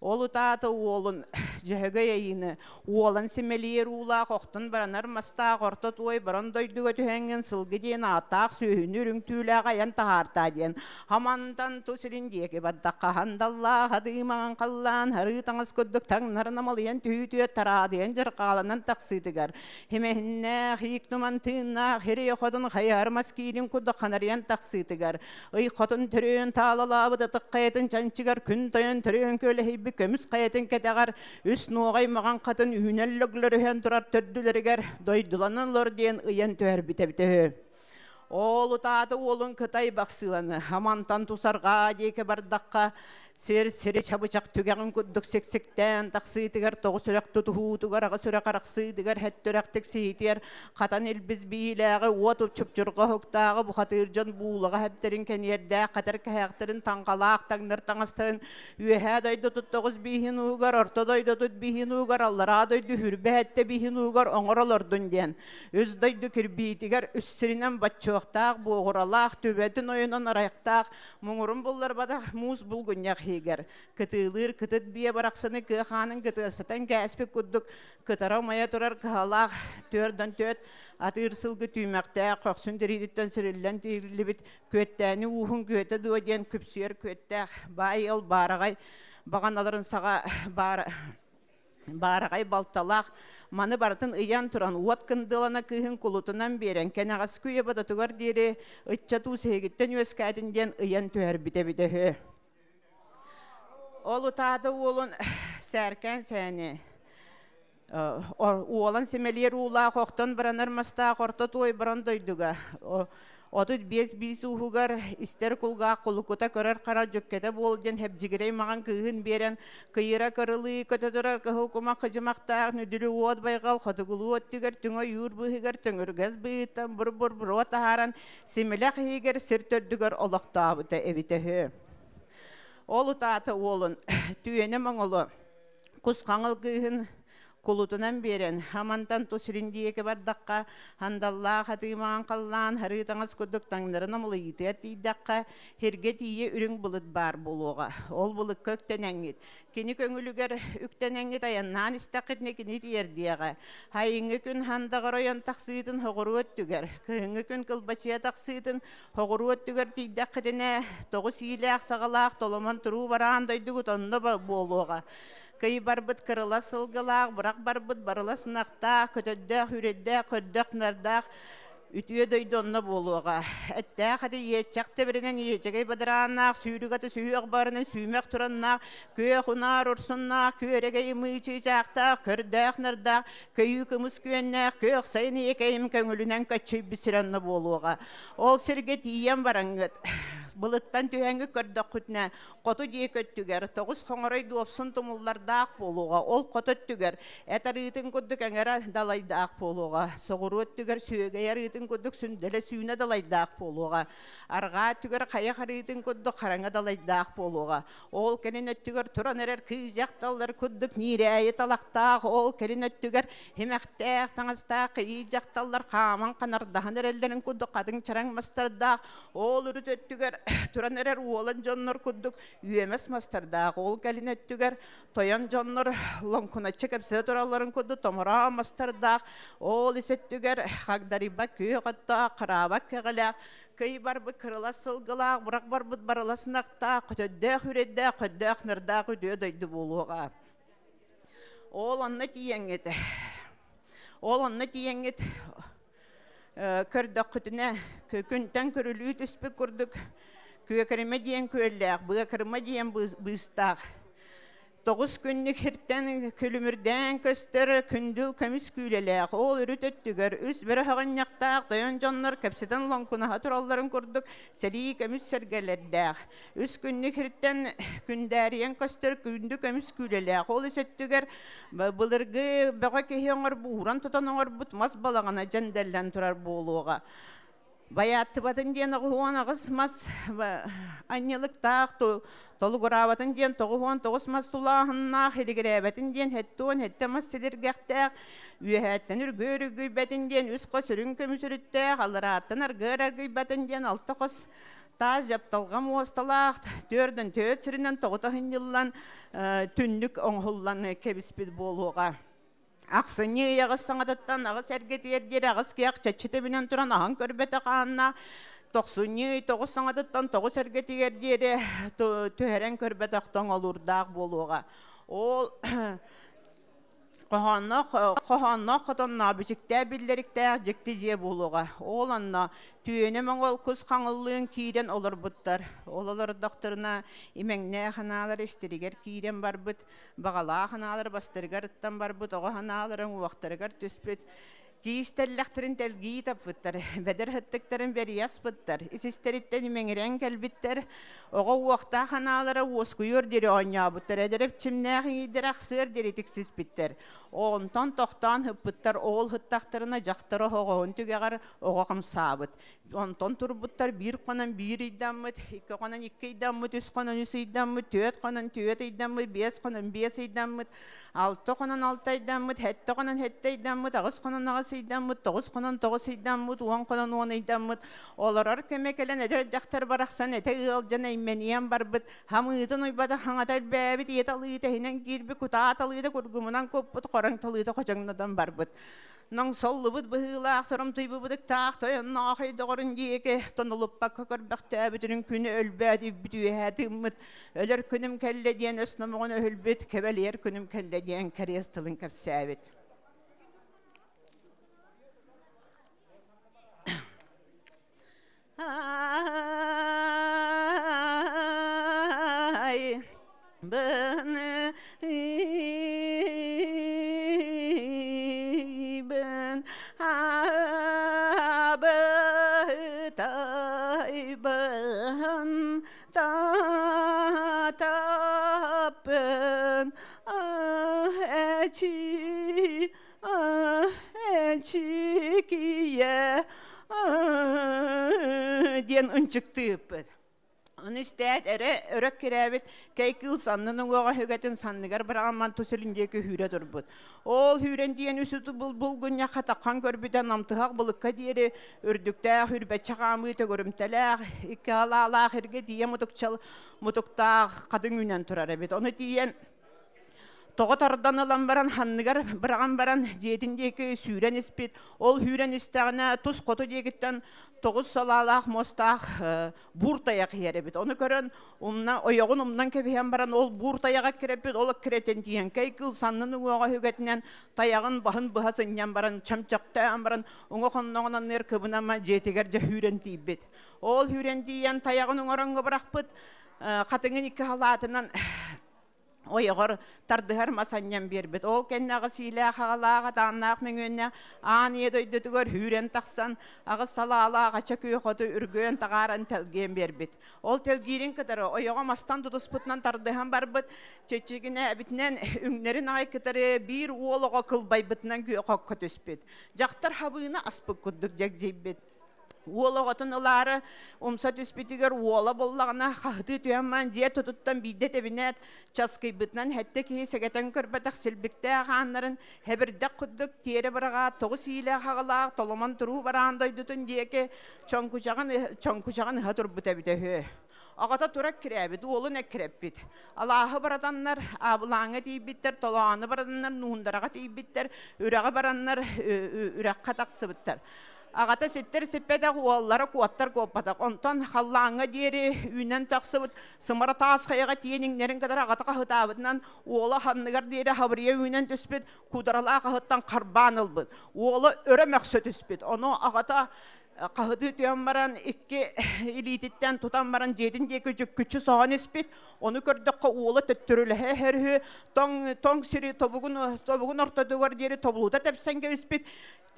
Olu taatı oğulun cehege yayını, oğulun simeliyer uğulağı qoqtın baranar mastaq, orta tuay baran doydu götü hengin sılgı deyin, ataq söhünü rüngtüyle qayan taharta deyin. Hamandan tusilin deki baddaqqa handallah, hadıyman qallan, harıtanız kudduk tanrınamalayan tüyütüye tara deyin, jırqalanan taqsıdıgar. Himehinna, hiyiknuman tığınna, hiri xodun xayar maskilin kudduk qanarayan taqsıdıgar. Iy xodun türüyün talalabıda tıqqayetın çançıgar, kün toyun türüyün köyle hibbi Kömüs qayatın katagar, üs noğay mağan katın üynellöglör ühen turar tördüleriger, doydulanılır diyen ıyan töher bite-bite. Oğlu taatı oğlun kıtay baksılanı, hamantan tusarga deke bardakka, Seri çabucak tügeğin kudduk seksekten taksıydıgar, toğu sürek tutuhutugar, ağı sürek araksıydıgar, hettörek teksiydigar, katan elbiz biyilağı, otup çöpçürgü hüktağı, bu hatırcan buğulağı hepterinken yerde, katar kayakların tanqalaq, tanır tanastırın, ühe doydu tuttuğuz bihinugar, orta doydu tut bihinugar, allara doydu hürbette bihinugar, onğuralardun den. Öz doydu kirbiydigar, üssirinen batçoqtaq, boğuralaq, tübetin oyunan arayıqtaq, muğurun bullar badaq, muz bulgun yaq. Kıtılır, kıtıt biye bıraksını kıhanın kıtılsatan kâspı kudduk kıtaramaya turar kıhalağ törden tört atır sılgı tüymakta qoqsun deriyditten sürüllən teyirlibit köttəni uhun kötü döden küpsüyer köttə bayıl barağay bağanaların sağa barağay baltalaq Manı baratın ıyan turan uat kındılana kıyın kulutunan beren, kenağız köye badatugar deri ıtçatu seygetten özkadinden ıyan töher bite-bitehe. Olu taatı oğulun sərkən səni, oğulun simeliyer uğulağı qoqtun bıranır mastaq, orta toy bıran doyduğa. Otut bez uğugar, ister kulgağı kulukuta körər qara jökkədə bolgen, hep jigirey mağan kıyın beren, kıyıra körülüyü kötə durar, kıhıl kuma qıcımaqtaq, nüdülü oğud bayğal, xotugulu oğud tügər, tüngə yur bühügər, tüngürgəz bühütən, bur-bur-bur oğud aharan, similaq higər, sirtördügər olaqtağıbıda evitəhü. Olu taatı oğulun, tüyenim oğulu, kuskanıl kıyın kulutunan beren, hamandan tosirindiyeki bardakka, handallah, hatıymağın kallan, harıtanız kudduk tanrına mılı yitiyat idakka, herget iye ürün bulut bar buluğa. Ol bulut kökten engit. Kini köngülüger ükten engit ayannan istakit nekini diyerdiyaga. Hayingi gün handağır oyan taksıydın hoğuru öttüger. Kıyıngi gün kılbaçıya taksıydın hoğuru öttüger idakitine, toğuz iyilak, sağalak, toluman turu varağın doydugut onunla buluğa. Kıyı barbıt kırıla sılgılaq, bırak barbıt barıla sınaqtaq, kötöddaq, hüreddaq, köddaq, nardaq, ütüye döyde onunla boluğa. Ettaq, hadi yetçaq tebirinen yetçaqay badıranaq, süyrük atı süyüq barının suymaq turannaq, köy xunar ursunnaq, köregey mıyçıcaqtaq, kördaq, nardaq, köyü kımız könnaq, köyüq sayın ekeyim köngülünen kaççay bisiranla boluğa. Ol serget yiyen barangıt. Bılıttan tühengi kördük kütne, kotu diye köttüger, toğuz xoğaray duopsun tumullar dağ boluğa, ol kotu tüger, et arıtın kudduk engere dalay dağ boluğa, soğuru tüger, söğe arıtın kudduk sündele süyüne dalay dağ boluğa, arga tüger, kayak arıtın kudduk haranga dalay dağ boluğa, ol kerin öttüger, turan erer kıyacak dallar kudduk, nireye talaqtağ, ol kerin öttüger, himaqtağ, tanastağ, kıyacak dallar, kaman kanar dağın erellerin kudduk, kadın çarang mastar dağ, ol ürüt öttüger, Turan erer uolan jonlar kudduk üyemes mastardaq ol gelin öttüger toyan jonlar lonkuna çekepse turalların kuddu tomura mastardaq ol isettüger haqdariba köy qatta qarabak qagala köy barb kırıla sılgılaq buraq barb baralasınaqta qutodda xuredda qudda qnirda qudda döydü buluğa ol onna tiyengit kördük kütüne kökünden körülüyü tüspü kurduk kökerime diyen köylek, bırakırma diyen bıstak. 9 günlük hirtten külümürden köster kündül kömüs küylelek. Oğul ürütöttüger, üs bir hağınyaktağ, dayan canlar kapsiden lankuna haturalların kurduk, seliği kömüs sergeleddağ. 3 günlük hirtten künderiyen köster kündü kömüs küylelek. Oğul üsöttüger, bılırgı bağa kehiyonar bu, huran tutanonar butmaz balağına jenderlen turar boğuluğa. Bayatı batın diyen oğuana kızmaz annelik dağ, tolu kurabatın diyen toğuan toğusmaz tulağınna, heligirebetin diyen hettuğun hettemaz silirgektağ, üyehetten ürgör güybetin diyen üst kos ürün kömüsürüttağ, alıratın ırgör ırgüybetin diyen altı kos tağ japtalgam oğustalağ, tördün töt sürünen toğutağın yıllan tünlük oğullan kebispil boğuluğa. Aksını yağız sanattan, ağız ergetiyer, ağız kıyaq çatçıtı bilen turan ağın körbeti ağanına, toqsını toğuz sanattan, toğuz ergetiyer, tüheren körbeti ağdan olurdağ boluğa. Ol, qoğanna qatonna, büşikte billerikte, cikticiye boluğa. Ol anna, tüyene mongol kuz qanıllığın kiren olur buttar. Olalar doktoruna imengne xanalar istiriger kiren barbut, bağala xanalar bastırgar ıttan barbut, oğa xanaların uaqtırgar tüspüt. Giyisterlektirin telgiyi tapıttar, beder hıttıkların beriyas buttar. İsisteritten imengren kelbittar, oğa uaqta xanalara uoskuyur diri onya buttar. Ederip çimneği idir axır diri tiksiz bittar. Oğumtan toqtan hıppıttar, oğul hıttaqtırına jaqtara hoğun tügeğar oğa qımsabıt. Onton turbuttar bir qonan bir idamıt, iki qonan iki idamıt, üç qonan üç idamıt, töt qonan töt idamıt, beş qonan beş idamıt, altı qonan altı idamıt, hette qonan hette idamıt, ağız qonan ağız idamıt, toğuz qonan toğuz idamıt, on qonan on idamıt. Olarar kömekelen eder jaktar baraqsan ete ığal jana imeniyen barbıt, hamıydın uybada haŋatal bäbit, et alıydı hinen girbi kutaat alıydı kurgumundan kopput, qoraŋt alıydı qojaŋnadan barbıt. Nang sollubut bıhılaq turam tüybübüdük tağ toyan nahay doğrun giyeke tonulup bakı körbekte bütünün günü ölbedi bütüyeheti ümmüt ölür künüm kelle diyen ösnumuğun öhülbüt kebeliyer künüm kelle diyen kerez tılın kapsabit. Ay bana çikiye diyen ınçıktı. Onu istəyət örək kirəbət kəykül sandının oğa högətin sandıgar bir aman tüsülündəki hürə durbud. Ol hürən deyən üsüdü bul günə xataqan görbədən amtıhaq bılıqqa deyəri ördükdə hürbətçə qamıydı görümtələq, iki halalaq irgə deyə mutuqda qadın günən turar əbət. Onu deyən Toğutardan alan baran, hanlıgar bırakan baran, cedindeki süren ispit, ol hüren istağına tuz kotu degitten toğuz salalak, mostağ, burtayak yerebit. Onu görün, oyağın umdan kebiyen baran, ol burtayaka kerebit, ol kireten diyen, keykül sandının oğa hügetinden, tayağın bahın bıhasından baran, çamçaktan baran, oğa konduğundan erkebin ama cedigerce hüren deyibit. Ol hüren diyen, tayağın oranı bırakbit, katının iki halatından, Oyağır tardıhar masanyan berbet. Ol kendi ağız ilağı, ağalağı, dağınlaq mününne aniye döydütügör hüren taqsan, ağız salalağı, açak uyğudu, ürgön, tağaran telgen berbet. Ol telgirin kıtırı, oyağa mastan tutusputnan tardıhan barbet, çeçigine bitnen ünlerin ay kıtırı, bir oğluğa kılbaybıtnan köyğok kütüspet. Jaqtar habığına aspık kudduk jakjeybet. Oğla qatınıları umsa tüspetiger oğla bollağına qahdı tüyamman je tututtan bidet ebinet çaskıybıtnan hätte ki segeten körbetaq silbikte ağanların hebirde qudduk teri birağa toğus ile haqlaq tolaman turu baranday dütün deke çonkuçağın hatur bütabide hö Ağata turak kirebit, oğlu ne kirebit. Allah'ı baradanlar, ablağı deyibitter, tolağını baradanlar, nuhundarağı deyibitter, ürağı baranlar, ürak qataqsı bittar. Ağata settir sepetaq, oğallara kuattar kopataq. Ondan xallağına deri, ünen taqsı bit, sımara tağsıqayıqa tiyeninlerin kadar ağata qahıtabıdnan, oğla hanlıgar deri habriye ünen tüspit, kudarala qahıttan karbanıl bit. Oğla öre məqsöt tüspit. Onu ağata Kahıdı tüyanmaran, iki ilititten tutanmaran, jedin deki küçü soğan ispit, onu gördük ki oğlu tüttürülü herhü, ton sürü tobuğun ortada var deri, tobluda tepsen gibi ispit,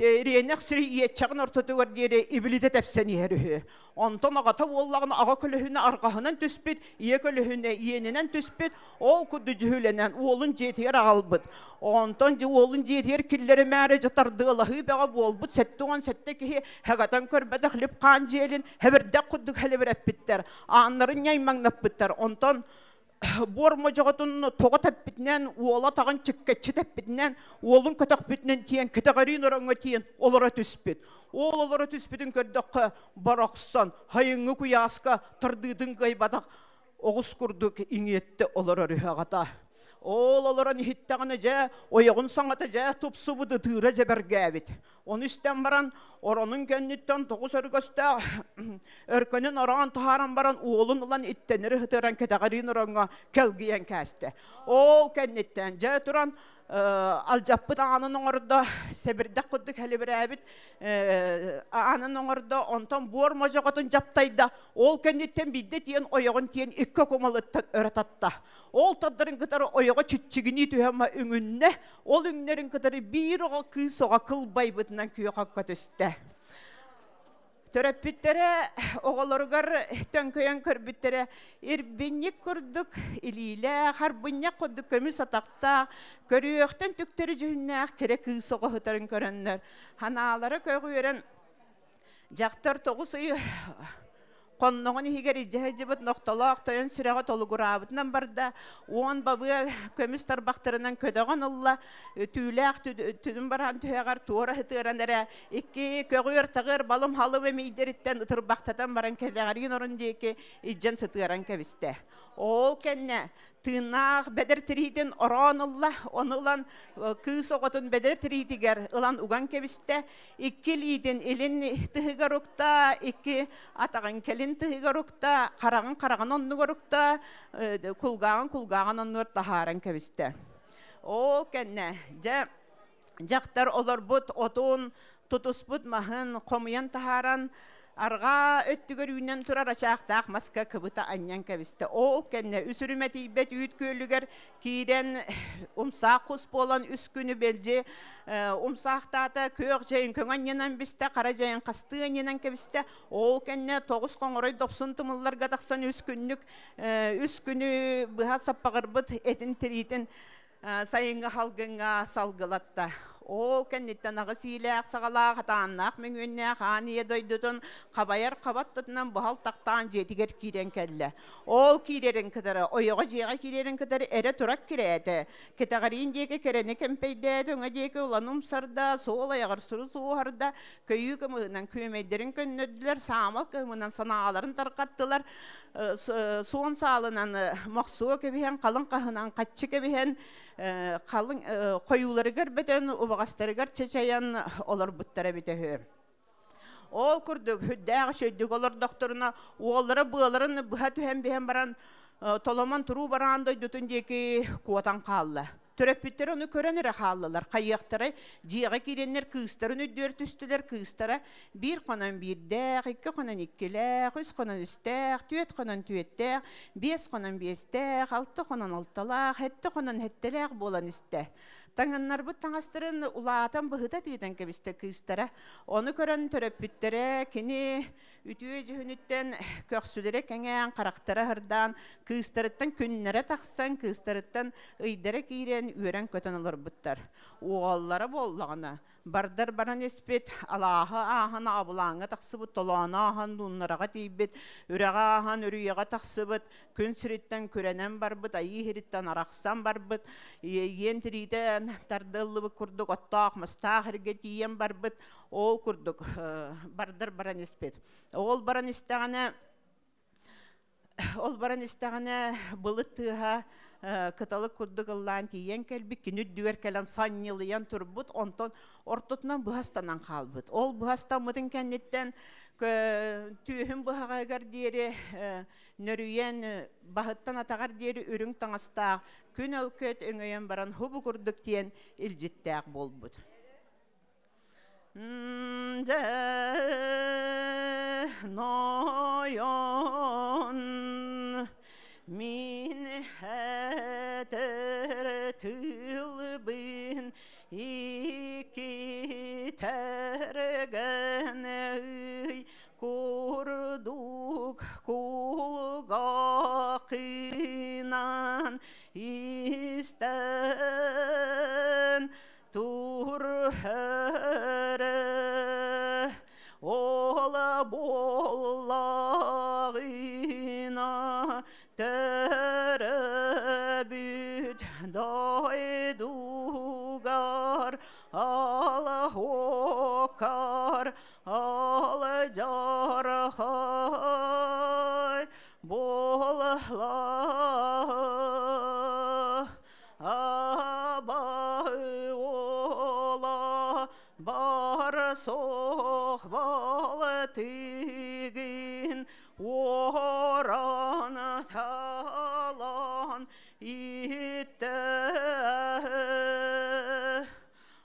riyenek sürü yetçağın ortada var deri, ibilide tepsen herhü. Ondan ağata oğulağın ağa külühüne arqahının tüspit, iye külühüne yeninen tüspit, oğul kuducuhülenen oğulun jetiyer ağalbıd. Ondan oğulun jetiyer killeri mərə jatardığılığı bağa bolbıd, settuğun settekihi həqatan körbede xilip qan jelin, həbirde kudduk həlibir əppitler, anların yayman əppitler. Ondan borma jağıtın toğa təppitnen, oğula tağın çıkketçi təppitnen, oğulun kötək bitnen tiyen, kətəqərin oranı tiyen, olara tüspit. Oğulara tüspitin kördəqə baraqsan, hayını kuyaska, tırdıydın qaybadak, oğuz kurduk iniyette olara rühaqata. Oğulalara nihittağını jä, oyağın saŋata jä, tupsubıdı tığıra jəbərgəbit. Onu üstten baran, oranın kennitten toğuz örgöstä, örkönün oran taharan baran, oğulun ulan itteniri hıtıran ketağarin oranğa kelgiyen kəste. Oğul kennitten jä turan, alcapbıt anının orda, səbirdə kudduk həlibirəbit, anının orda, ondan buar majaqatın japtayda, oğul kennitten bidde tiyen oyağın tiyen ikkə kumalıttan öratatda. Oğul tadların qıtarı oyağa çütçügini tühəmə üngünne, oğul üngünlerin qıtarı bir oğa kıysoğa kılbay bıdınan küyü qaqqa tüstə. Törəpbitlərə, oğalargar tönköyen körbitlərə, erbinlik kurduk, ililə, harbınyak kurduk, kömüs ataqta, körüyöktən tüktörü cühünnək, kere kıysoğa hıtarın körənlər. Hanalara köğü yörən, jaqtör toğuz ıyı, konnoğun ihigeri cehecibit noktalaq, toyan sürağı tolu gurabıdından barda, oğun babı kömüs tarbaktırından ködağın ılla, tüylaq tüdün baran tüyağar, tuğra hıtıranara, iki köğür tağır balım halı ve meyderitten ıtırbaqtatan baran kedağarın orundaki iccan sıtıran kebiste. Oğul kenne, tığnağ beder tirihidin oran ılla, onu ulan kıy soğutun beder tirihidigar ulan ugan kebiste, iki lidin elin tıhıgarukta, iki atağın kelin tığırıqta, qarağın onluğurıqta, kulgağın onluğur taharın keviste. O kenne, jaqtar olur bud, otun, tutus bud mahın, komuyan taharan, arğa öttügör üyünden turar aşağıdaq maska kıbıta anyan keviste. O kenne, üsürümet ibet üyüt köylüger, kiren umsaq kusp olan üskünü belci, umsaqtata köğ jayın köğen yenan biste, qara jayın qastığın yenan keviste. O kenne, toğuz qoğuray dopsun tımıllar gadaqsan üskünlük, üskünü bıha sappağırbıt etin teritin sayıngı halgınga salgılatta. Oğul kennitten ağı silaq, sağalaq, hatanlaq, mününne, haniye doydudun, kabayar kabat tutunan buhal taqtan jetiger kiren kelle. Oğul kirerin kıdırı, oyağa jeğe kirerin kıdırı, ere turak kireydi. Ketağarin deki kereni kempeyde, töne deki ulan umsarda, sol ayağır suru suğarda, köyü kımığından köymeyderin könnödüler, samal kımığından sanağaların tarqattılar, son sağlınan maqsuğa kebihen, kalın kahınan kaççı kebihen, kalın koyuları gerbeden, Uğaçtarıgar çeçeyen olur buttara bitehü. Oğul kurduk, hüddağ şöydük olur doktoruna, oğulları bağların bühətühem baran, tolaman turu baran doydutundaki kuatan kallı. Törepitler onu körenere hallılar, kayıqtara, ciğe girenler, kıystarını dört üstüler, kıystara bir konan birdek, iki konan ikilek, üç konan üstek, tüet konan tüettek, beş konan beştek, altı konan altalak, hette konan hettelek bolan istek. Tanganlar bu tanastırın ulağatan bıhıda deyden kebiste kıystara, onu kören törepitlere, kini ütüye cihünütten köksülere kengen, karaktara hırdan, kıystarattan künlere taksan, kıystarattan ıydara giren, üren kötün olur bütler. Oğulları bollağına, bardar baran espit, Allah'ı ahana abulağına taksıbıt, dolağına ahanda onlara teybit, üreğe ahan ürüyeğe taksıbıt, kün süritten körenen barbıt, ayı heritten araqsan barbıt, yentiriden tardıllı kurduk, ottaq, mıstaq herget yiyen barbıt, oğul kurduk, bardar baran espit. Oğul baran istağına, bılıttığa, Kıtalık kurduk Allah'ın tiyen kelbik, künü düver kelen sanyılıyan turbut, ondan ortutnan buhastanan kalbut. Ol buhastan mıdın kennetten, tüyün buhağagar diyeri, nörüyen bahıttan atağar diyeri, ürün tanastağ, kün ölköt öngöyen baran hubu kurduk diyen ilcittağ bolbut. noyon min heter tülbün iki tergen kurduk kulgakınan isten turhere ola bollağına terebüt daydugar ala hokar ala jarhay bolahla abay ola bar sohbal tigin oran talan itte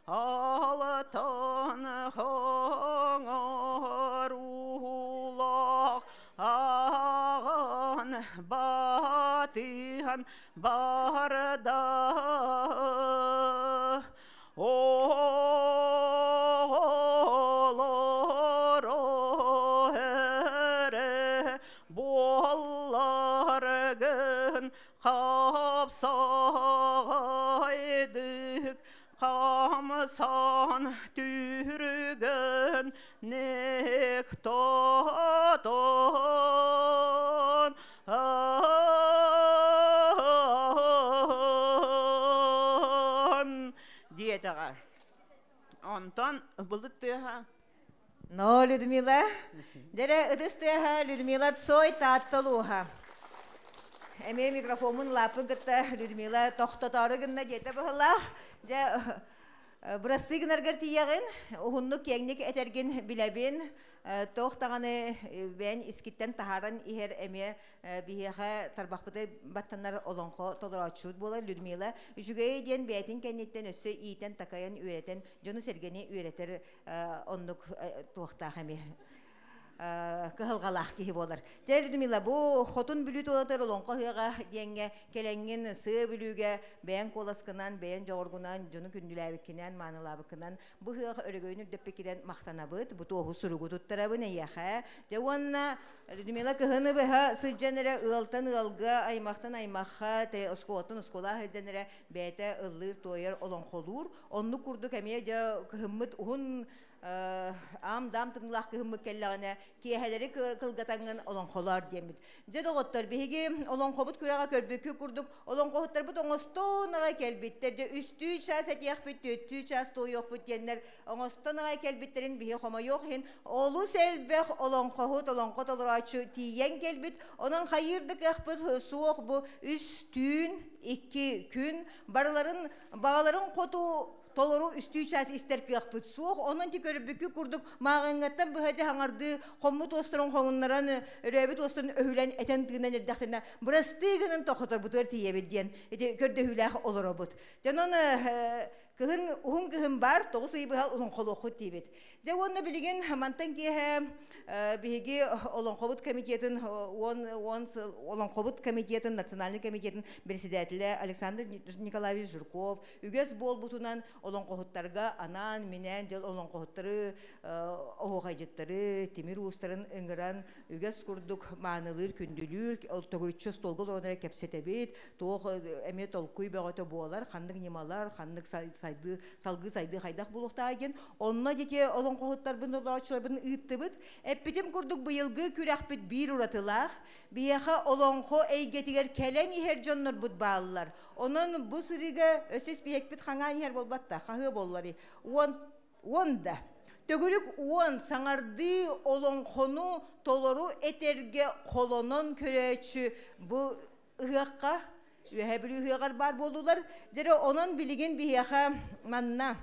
alatan hangar ulak ağan batihan barda oğloro here bollar gün kapsaydık kamsan türgün nektoton diyeteğer. Ondan bulduk diye. No Людмила, dere ödüsteha Людмила soy tatlıluha. Emi mikrofonun lapı gitti Людмила tohtatarı gününe gete bahala. Burası günler gertiyağın, hunluk yenlik etergin bilebin. Tohtağını ben iskitten taharan iher emi biheğe tarbaqbıda battanlar olonqo tolaraçud bola Людмила. Jügeye diyen beytin kennetten ösü iyiten takayan üreten, jonu sergeni üreter onluk tohtağımı. Kıhılgalak gibi olur. Ceyl bu xotun bülüt onatar olan kahıya denge kelengin sığ bülüge beğen kolaskından, beğen jorgunan, cunu gündülevikinen, manılabıkından bu hıya örgüyünür döpekiden maktanabıt, bu tohu sürgü tuttarabı ne yeğe. Cevonna Людмила kıhını bıha sıcanere ıltan ılgı aymaktan aymakha te oskolatın oskola hıcanere beyte ılır toyar olan kolur. Onlu kurduk emeye kıhımmet uhun am dam tımlaq kıhımı kellağına kiyeheleri kılgatanın olan kolar diyemid. Cedoğotlar bihigi olan kobut kürağa körbükü kurduk. Olan kohutlar bu donostonağa kelbitler. Ce üstü şahs et yakbit, ötü şahs toğu yokbit diyenler. Onostonağa kelbitlerin bihi koma yok hin. Olu selbek olan kohut, olan kohut olur açı tiyen kelbit. Onun hayırdık yakbit soğuk bu üstün iki gün. Barıların, bağların kotu Toluru üstü içerisi ister kıyakpıt soğuk. Onun ki körbükü kurduk. Mağıngattan bu hacı hangardı. Komut dostların konunların, röbet dostların öhülen eten tığından edeklerine. Burası tığının toxudur. Bu tığır tiyebil diyen. Körde hülak olur o bud. Canon kıhın, uhun kıhın var. Toğusu gibi hal olun kolu oku tiyebil. Canon bilgin mantan kihe bilgi olun kobut komitetin olun kobut komitetin nasyonalini komitetin presidentle Aleksandr Nikolaevich Zhurkov üges bol butunan olan kohutlarga anan minen jel olan kohutları oğuğaycıtları Timir Ustaların ıngıran üges kurduk manılır kündülür togurçu stolgul onlara kepsetebit toğ emet olkuy beğote boğalar kandık nimalar kandık saydı salgı saydı haydak buluktayken onunla geke olan kohutlar bunun olaçlar bunun ıttıbıt epitim kurduk bu yılgı kürakbit bir uratılak biyaha olan ko eygetiger kelen iher jonlar bud bağlılar onun bu sırıga öses bihekbit hangan iher bol batta kahı bollari onda tögülük uan sanardı olan konu toloru eterge kolonun köreçü bu ıhakka ühebilü ıhakar bar boldular dere onun bilgin biyaha manna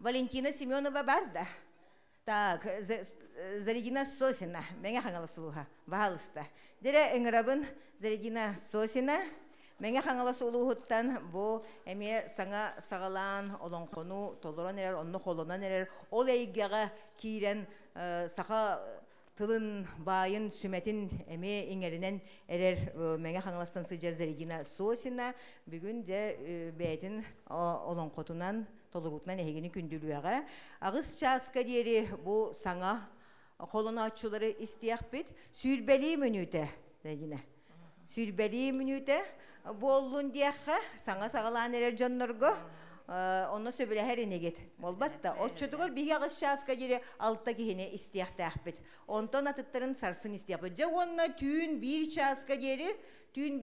Valentina Semyonova barda tak Zarigina Sosina menge hangalasıluha bahalısta dere engrabın Zarigina Sosina Menge hangal suluhuttan bu emir sana sağlan olan konu tolran neler onu kolanan neler olaygaga kiren saka tılın bayın sümetin emi ingerinen erer menge hangalastan sıcazerigina soğusuna bugünce beytin olan kotunan tolrutnan ehgini kündülüyaga ağızca askeri bu sana kolonatçıları istiyakbit sürbeli menüde yine sürbeli menüde bolun diye sana sağlan neler canlarga ondan sonra böyle her ne git. Malbatta o çocuklar bir yaş şaska gire alttaki hine istiyakta ahbet. Ondan atıtların sarsın istiyapı. Cevonna tün bir şaska gire tün